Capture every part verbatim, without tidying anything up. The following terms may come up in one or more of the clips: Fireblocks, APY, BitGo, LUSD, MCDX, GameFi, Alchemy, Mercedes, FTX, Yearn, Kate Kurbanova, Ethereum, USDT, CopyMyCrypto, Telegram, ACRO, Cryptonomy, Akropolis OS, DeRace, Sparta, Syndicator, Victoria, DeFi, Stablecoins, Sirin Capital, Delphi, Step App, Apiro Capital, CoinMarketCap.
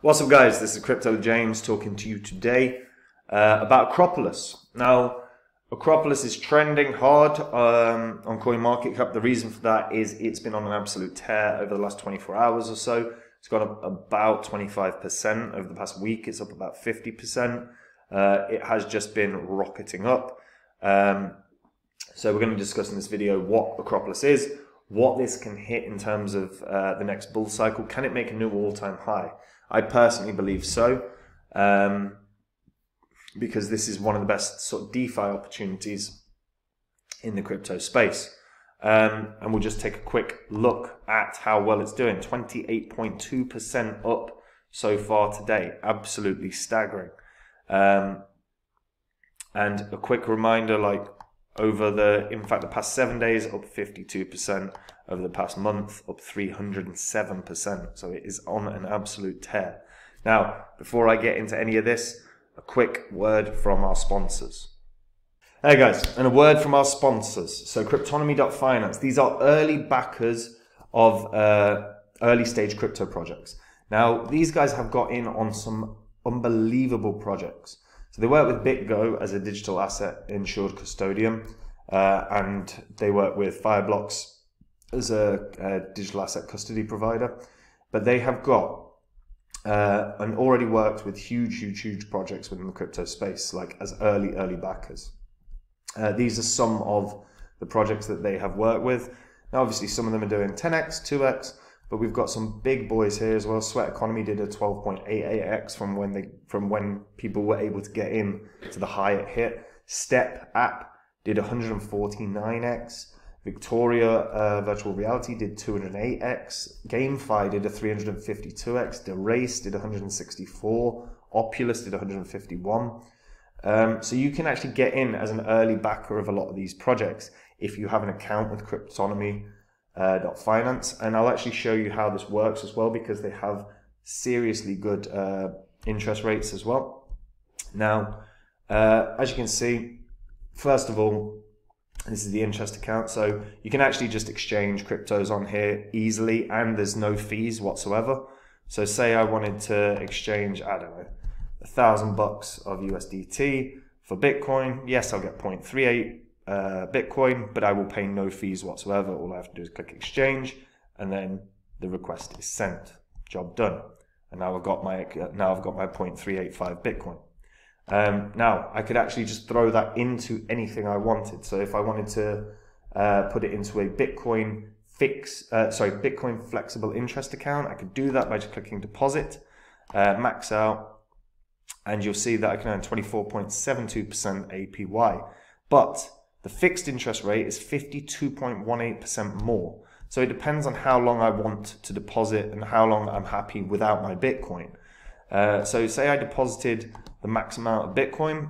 What's up, guys? This is Crypto James talking to you today uh, about Akropolis. Now, Akropolis is trending hard um, on CoinMarketCap. The reason for that is it's been on an absolute tear over the last twenty-four hours or so. It's gone up about twenty-five percent over the past week. It's up about fifty percent. Uh, it has just been rocketing up. Um, so we're going to discuss in this video what Akropolis is, what this can hit in terms of uh, the next bull cycle. Can it make a new all-time high? I personally believe so, um, because this is one of the best sort of DeFi opportunities in the crypto space. Um, and we'll just take a quick look at how well it's doing. twenty-eight point two percent up so far today. Absolutely staggering. Um, and a quick reminder, like over the, in fact, the past seven days, up fifty-two percent. Over the past month, up three hundred seven percent. So it is on an absolute tear. Now, before I get into any of this, a quick word from our sponsors. Hey guys, and a word from our sponsors. So Cryptonomy.finance, these are early backers of uh, early stage crypto projects. Now, these guys have got in on some unbelievable projects. So they work with BitGo as a digital asset insured custodian, uh, and they work with Fireblocks as a, a digital asset custody provider, but they have got uh, and already worked with huge, huge, huge projects within the crypto space, like as early, early backers. Uh, these are some of the projects that they have worked with. Now, obviously, some of them are doing ten X, two X, but we've got some big boys here as well. Sweat Economy did a twelve point eight eight X from when they from when people were able to get in to the high it hit. Step App did one hundred forty-nine X. Victoria uh, Virtual Reality did two hundred eight X, GameFi did a three hundred fifty-two X, DeRace did one hundred sixty-four, Opulous did one hundred fifty-one. Um, so you can actually get in as an early backer of a lot of these projects if you have an account with Cryptonomy.finance. Uh, and I'll actually show you how this works as well, because they have seriously good uh, interest rates as well. Now, uh, as you can see, first of all, this is the interest account, so you can actually just exchange cryptos on here easily, and there's no fees whatsoever. So say I wanted to exchange, I don't know, a thousand bucks of U S D T for Bitcoin. Yes, I'll get zero point three eight uh, Bitcoin, but I will pay no fees whatsoever. All I have to do is click exchange, and then the request is sent. Job done. And now I've got my now I've got my zero point three eight five Bitcoin. Um, now, I could actually just throw that into anything I wanted. So if I wanted to uh, put it into a Bitcoin fix, uh, sorry, Bitcoin flexible interest account, I could do that by just clicking deposit, uh, max out, and you'll see that I can earn twenty-four point seven two percent A P Y. But the fixed interest rate is fifty-two point one eight percent more. So it depends on how long I want to deposit and how long I'm happy without my Bitcoin. Uh, so say I deposited the max amount of Bitcoin.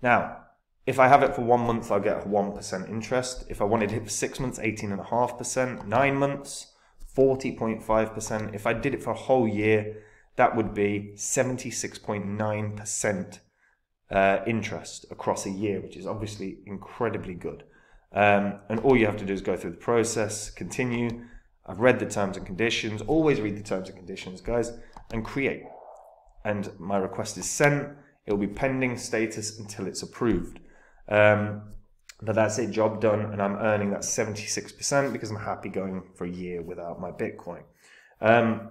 Now, if I have it for one month, I'll get one percent interest. If I wanted it for six months, eighteen point five percent, nine months, forty point five percent. If I did it for a whole year, that would be seventy-six point nine percent uh, interest across a year, which is obviously incredibly good. Um, and all you have to do is go through the process, continue. I've read the terms and conditions. Always read the terms and conditions, guys, and create. And my request is sent. It will be pending status until it's approved. Um, but that's it, job done, and I'm earning that seventy-six percent because I'm happy going for a year without my Bitcoin. Um,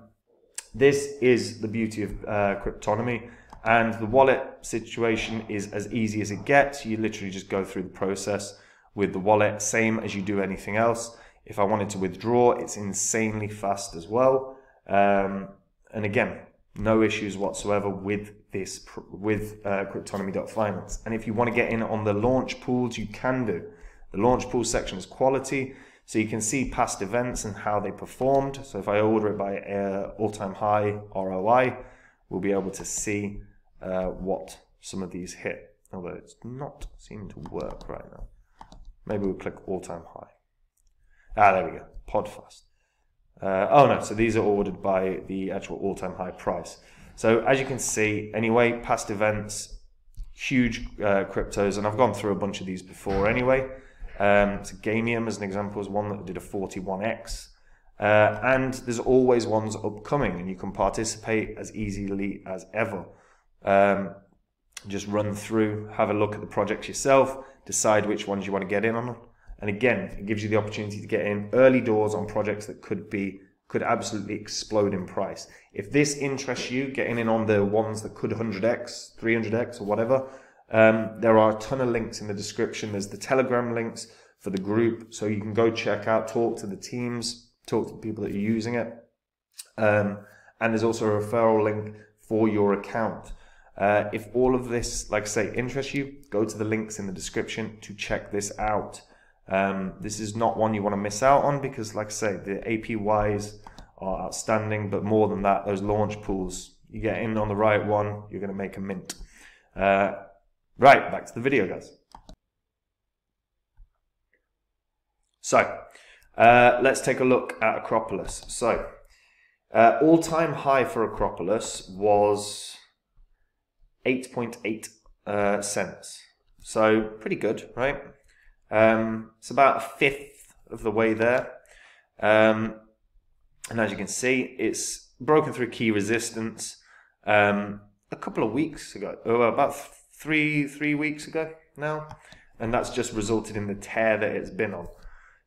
this is the beauty of uh, Cryptonomy, and the wallet situation is as easy as it gets. You literally just go through the process with the wallet, same as you do anything else. If I wanted to withdraw, it's insanely fast as well. Um, and again, no issues whatsoever with this with uh, Cryptonomy.finance. And if you want to get in on the launch pools, you can do. The launch pool section is quality, so you can see past events and how they performed. So if I order it by uh, all-time high R O I, we'll be able to see uh, what some of these hit. Although it's not seeming to work right now. Maybe we'll click all-time high. Ah, there we go. Podfast. Uh, oh no, so these are ordered by the actual all-time high price. So as you can see, anyway, past events, huge uh, cryptos, and I've gone through a bunch of these before anyway. Um, so Gamium, as an example, is one that did a forty-one X. Uh, and there's always ones upcoming, and you can participate as easily as ever. Um, just run through, have a look at the projects yourself, decide which ones you want to get in on. And again, it gives you the opportunity to get in early doors on projects that could be could absolutely explode in price. If this interests you, getting in on the ones that could one hundred X, three hundred X or whatever, um, there are a ton of links in the description. There's the Telegram links for the group, so you can go check out, talk to the teams, talk to the people that are using it. Um, and there's also a referral link for your account. Uh, if all of this, like I say, interests you, go to the links in the description to check this out. Um, this is not one you want to miss out on because, like I say, the A P Ys are outstanding, but more than that, those launch pools, you get in on the right one, you're going to make a mint. Uh, right, back to the video, guys. So, uh, let's take a look at Akropolis. So, uh, all-time high for Akropolis was eight point eight uh, cents. So, pretty good, right? Um, it's about a fifth of the way there, um, and as you can see, it's broken through key resistance um, a couple of weeks ago, oh, about three three weeks ago now, and that's just resulted in the tear that it's been on.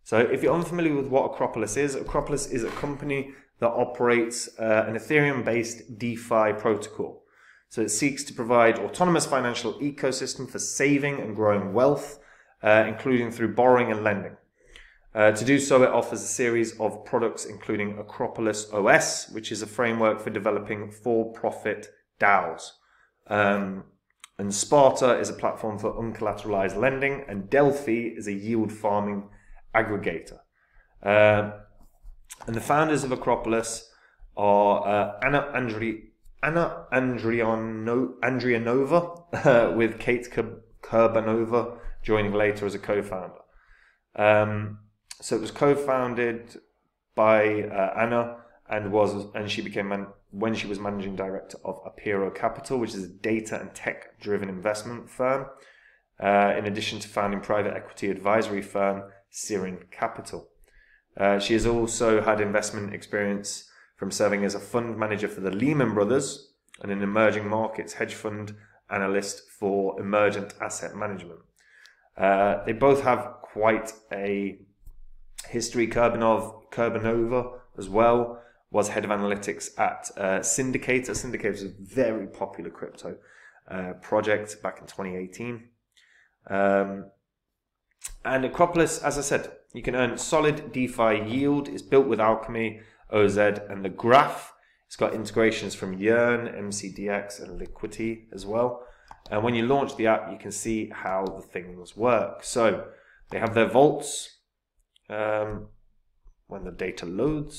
So if you're unfamiliar with what Akropolis is, Akropolis is a company that operates uh, an Ethereum-based DeFi protocol. So it seeks to provide autonomous financial ecosystem for saving and growing wealth, Uh, including through borrowing and lending. Uh, to do so, it offers a series of products, including Akropolis O S, which is a framework for developing for-profit DAOs. Um, and Sparta is a platform for uncollateralized lending, and Delphi is a yield farming aggregator. Uh, and the founders of Akropolis are uh, Anna Andri Anna Andriano Andrianova, uh, with Kate Kurbanova joining later as a co-founder. Um, so it was co-founded by uh, Anna, and was and she became man, when she was managing director of Apiro Capital, which is a data and tech-driven investment firm. Uh, in addition to founding private equity advisory firm Sirin Capital, uh, she has also had investment experience from serving as a fund manager for the Lehman Brothers and an emerging markets hedge fund analyst for emergent asset management. Uh, they both have quite a history. Kurbanov, Kurbanova as well was head of analytics at uh, Syndicator. Syndicator was a very popular crypto uh, project back in twenty eighteen. Um, and Akropolis, as I said, you can earn solid DeFi yield. It's built with Alchemy, O Z, and the Graph. It's got integrations from Yearn, M C D X, and Liquity as well. And when you launch the app, you can see how the things work. So they have their vaults um, when the data loads.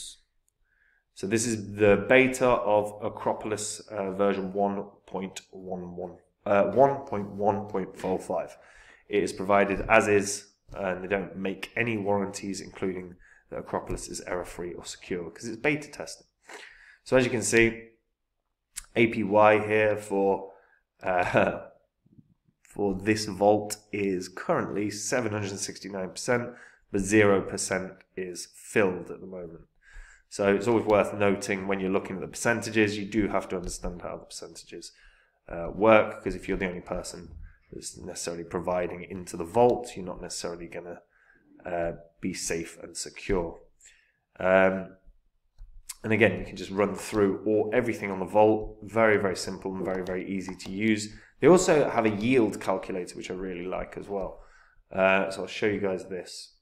So this is the beta of Akropolis uh, version one point one one, uh, one point one point four five. It is provided as is, and they don't make any warranties, including that Akropolis is error-free or secure, because it's beta testing. So as you can see, A P Y here for... Uh, for this vault is currently seven hundred sixty-nine percent, but zero percent is filled at the moment. So it's always worth noting when you're looking at the percentages, you do have to understand how the percentages uh, work, because if you're the only person that's necessarily providing into the vault, you're not necessarily going to uh, be safe and secure. Um, And again, you can just run through all everything on the vault. Very, very simple and very, very easy to use. They also have a yield calculator, which I really like as well. Uh, so I'll show you guys this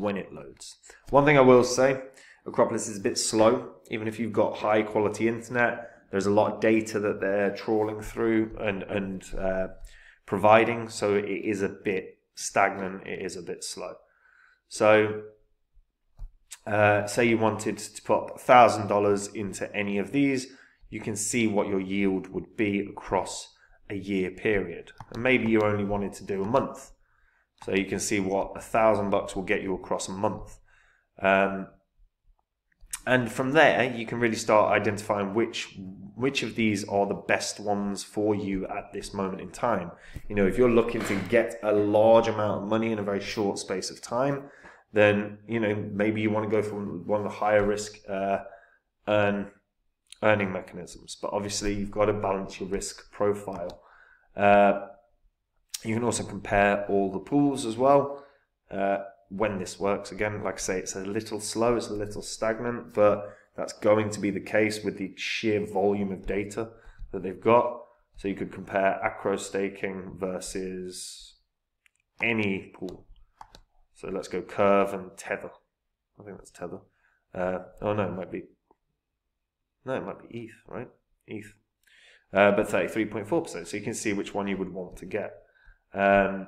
when it loads. One thing I will say, Akropolis is a bit slow. Even if you've got high quality internet, there's a lot of data that they're trawling through and, and uh, providing. So it is a bit stagnant. It is a bit slow. So... Uh, say you wanted to put one thousand dollars into any of these, you can see what your yield would be across a year period. And maybe you only wanted to do a month. So you can see what one thousand bucks will get you across a month. Um, and from there, you can really start identifying which, which of these are the best ones for you at this moment in time. You know, if you're looking to get a large amount of money in a very short space of time, then, you know, maybe you want to go for one of the higher risk uh, earn, earning mechanisms. But obviously, you've got to balance your risk profile. Uh, you can also compare all the pools as well. Uh, when this works, again, like I say, it's a little slow, it's a little stagnant, but that's going to be the case with the sheer volume of data that they've got. So you could compare ACRO staking versus any pool. So let's go Curve and Tether. I think that's Tether. Uh, oh no, it might be, no, it might be E T H, right? E T H, uh, but thirty-three point four percent. So you can see which one you would want to get. Um,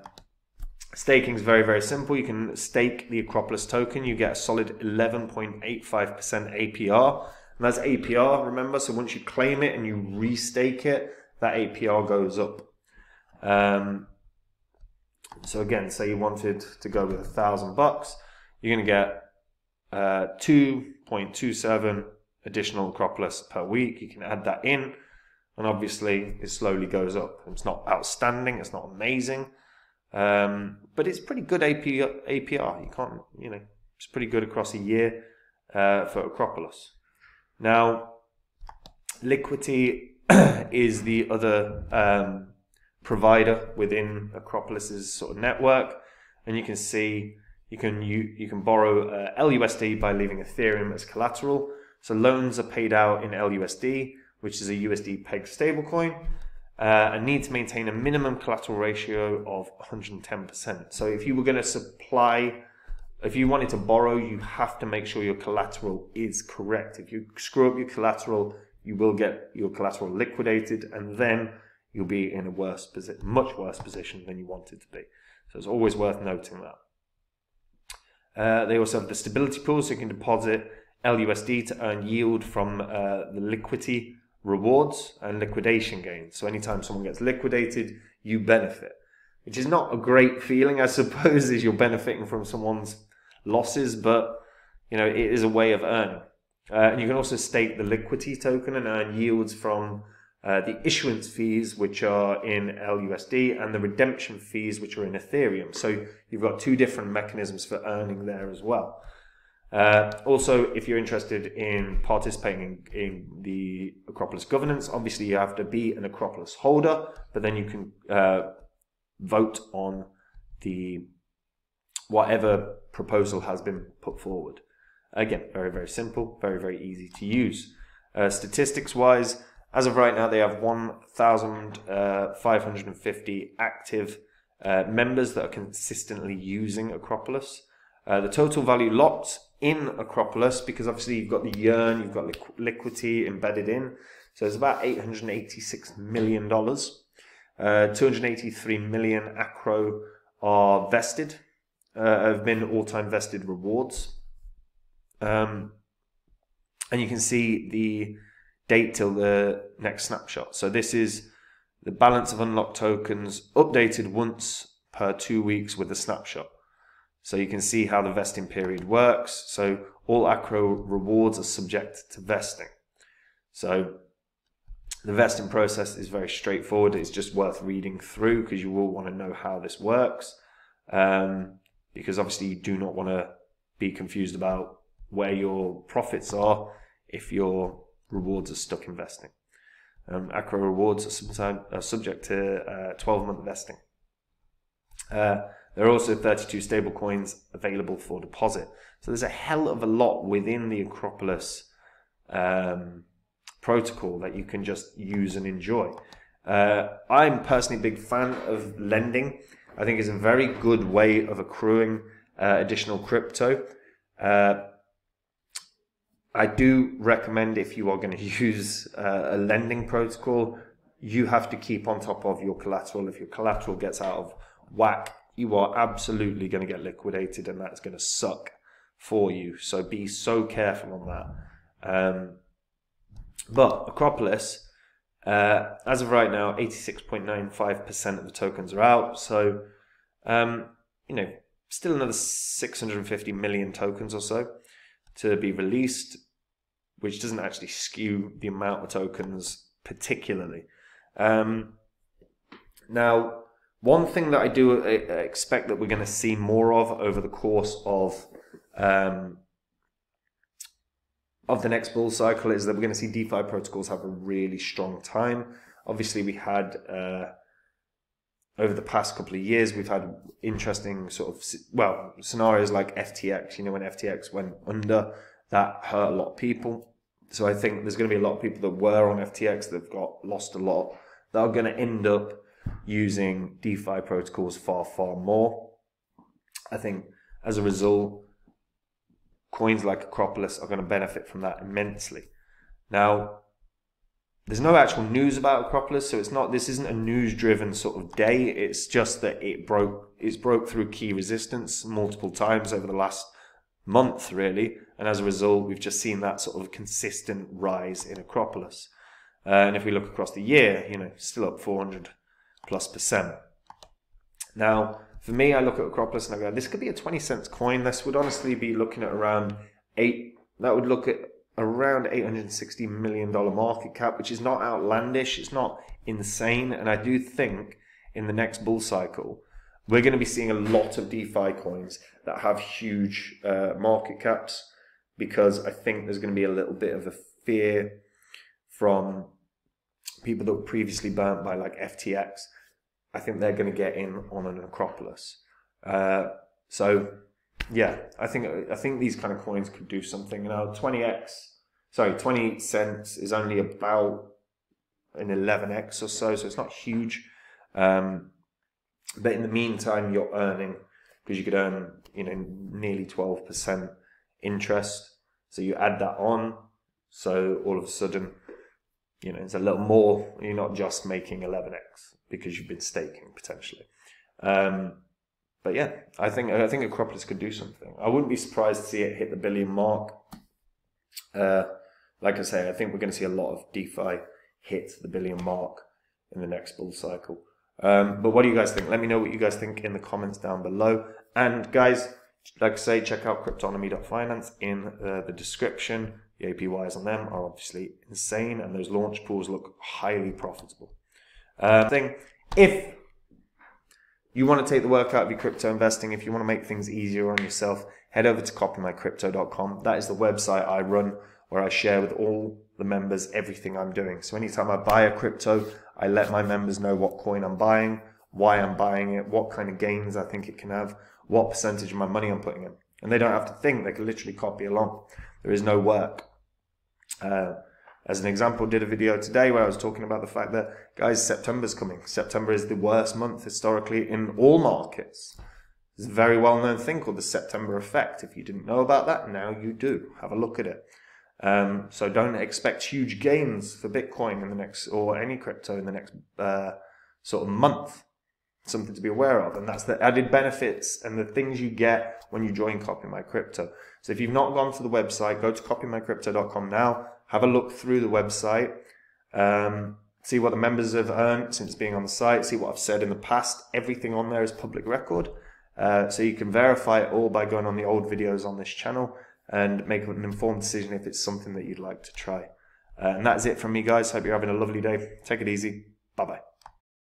Staking is very, very simple. You can stake the Akropolis token. You get a solid eleven point eight five percent A P R. And that's A P R, remember. So once you claim it and you restake it, that A P R goes up. Um, so again, say you wanted to go with a thousand bucks, you're going to get uh, two point two seven additional Akropolis per week. You can add that in. And obviously, it slowly goes up. It's not outstanding. It's not amazing. Um, but it's pretty good A P R. You can't, you know, it's pretty good across a year uh, for Akropolis. Now, Liquity is the other um, provider within Akropolis's sort of network, and you can see you can you, you can borrow uh, L U S D by leaving Ethereum as collateral. So loans are paid out in L U S D, which is a U S D pegged stablecoin. Uh, and need to maintain a minimum collateral ratio of one hundred ten percent. So if you were going to supply, if you wanted to borrow, you have to make sure your collateral is correct. If you screw up your collateral, you will get your collateral liquidated, and then you'll be in a worse position, much worse position than you wanted to be. So it's always worth noting that. Uh, they also have the stability pool, so you can deposit L U S D to earn yield from uh, the liquidity rewards and liquidation gains. So anytime someone gets liquidated, you benefit, which is not a great feeling, I suppose, as you're benefiting from someone's losses, but you know, it is a way of earning. Uh, and you can also stake the liquidity token and earn yields from uh, the issuance fees, which are in L U S D, and the redemption fees, which are in Ethereum. So you've got two different mechanisms for earning there as well. Uh, also, if you're interested in participating in, in the Akropolis governance, obviously you have to be an Akropolis holder, but then you can uh, vote on the whatever proposal has been put forward. Again, very, very simple, very, very easy to use. Uh, Statistics-wise, as of right now, they have one thousand five hundred fifty active uh, members that are consistently using Akropolis. Uh, the total value locked in Akropolis, because obviously you've got the Yearn, you've got liqu liquidity embedded in, so it's about eight hundred eighty-six million dollars. Uh, two hundred eighty-three million ACRO are vested, uh, have been all-time vested rewards. Um, and you can see the date till the next snapshot. So this is the balance of unlocked tokens updated once per two weeks with a snapshot. So you can see how the vesting period works. So all ACRO rewards are subject to vesting. So the vesting process is very straightforward. It's just worth reading through, because you will want to know how this works. Um, because obviously you do not want to be confused about where your profits are if your rewards are stuck in vesting. Um, ACRO rewards are sometimes are subject to twelve month uh, vesting. Uh, There are also thirty-two stablecoins available for deposit. So there's a hell of a lot within the Akropolis um, protocol that you can just use and enjoy. Uh, I'm personally a big fan of lending. I think it's a very good way of accruing uh, additional crypto. Uh, I do recommend, if you are going to use uh, a lending protocol, you have to keep on top of your collateral. If your collateral gets out of whack, you are absolutely going to get liquidated, and that's going to suck for you. So be so careful on that. Um, but Akropolis, uh, as of right now, eighty-six point nine five percent of the tokens are out. So, um, you know, still another six hundred fifty million tokens or so to be released, which doesn't actually skew the amount of tokens particularly. Um, now, One thing that I do expect that we're going to see more of over the course of um, of the next bull cycle is that we're going to see DeFi protocols have a really strong time. Obviously, we had uh, over the past couple of years, we've had interesting sort of, well, scenarios like F T X. You know, when F T X went under, that hurt a lot of people. So I think there's going to be a lot of people that were on F T X that have got lost a lot that are going to end up using DeFi protocols far, far more. I think as a result, coins like Akropolis are going to benefit from that immensely. Now, there's no actual news about Akropolis, so it's not, this isn't a news-driven sort of day. It's just that it broke, it's broke through key resistance multiple times over the last month, really, and as a result, we've just seen that sort of consistent rise in Akropolis. Uh, and if we look across the year, you know, still up four hundred plus percent. Now, for me, I look at Akropolis and I go, this could be a twenty cents coin. This would honestly be looking at around eight. That would look at around eight hundred sixty million dollar market cap, which is not outlandish. It's not insane. And I do think in the next bull cycle, we're going to be seeing a lot of DeFi coins that have huge uh, market caps, because I think there's going to be a little bit of a fear from people that were previously burnt by like F T X. I think they're going to get in on an Akropolis. Uh, so, yeah, I think I think these kind of coins could do something. Now, twenty x, sorry, twenty cents is only about an eleven x or so, so it's not huge. Um, but in the meantime, you're earning, because you could earn, you know, nearly twelve percent interest. So you add that on, so all of a sudden, you know, it's a little more. You're not just making eleven x because you've been staking potentially. Um, but yeah, I think I think Akropolis could do something. I wouldn't be surprised to see it hit the billion mark. Uh, like I say, I think we're going to see a lot of DeFi hit the billion mark in the next bull cycle. Um, but what do you guys think? Let me know what you guys think in the comments down below. And guys, like I say, check out cryptonomy dot finance in uh, the description. The A P Ys on them are obviously insane, and those launch pools look highly profitable. Um, thing, if you want to take the work out of your crypto investing, if you want to make things easier on yourself, head over to copy my crypto dot com. That is the website I run where I share with all the members everything I'm doing. So anytime I buy a crypto, I let my members know what coin I'm buying, why I'm buying it, what kind of gains I think it can have, what percentage of my money I'm putting in. And they don't have to think, they can literally copy along. There is no work. Uh, as an example, did a video today where I was talking about the fact that, guys, September's coming. September is the worst month historically in all markets. There's a very well-known thing called the September effect. If you didn't know about that, now you do. Have a look at it. Um, so don't expect huge gains for Bitcoin in the next, or any crypto in the next uh, sort of month. Something to be aware of, and that's the added benefits and the things you get when you join Copy My Crypto. So if you've not gone to the website, go to copy my crypto dot com now, have a look through the website, um, see what the members have earned since being on the site, see what I've said in the past. Everything on there is public record, uh, so you can verify it all by going on the old videos on this channel and make an informed decision if it's something that you'd like to try. Uh, and that's it from me, guys. Hope you're having a lovely day. Take it easy. Bye-bye.